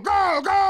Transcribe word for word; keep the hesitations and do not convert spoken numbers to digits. go, go!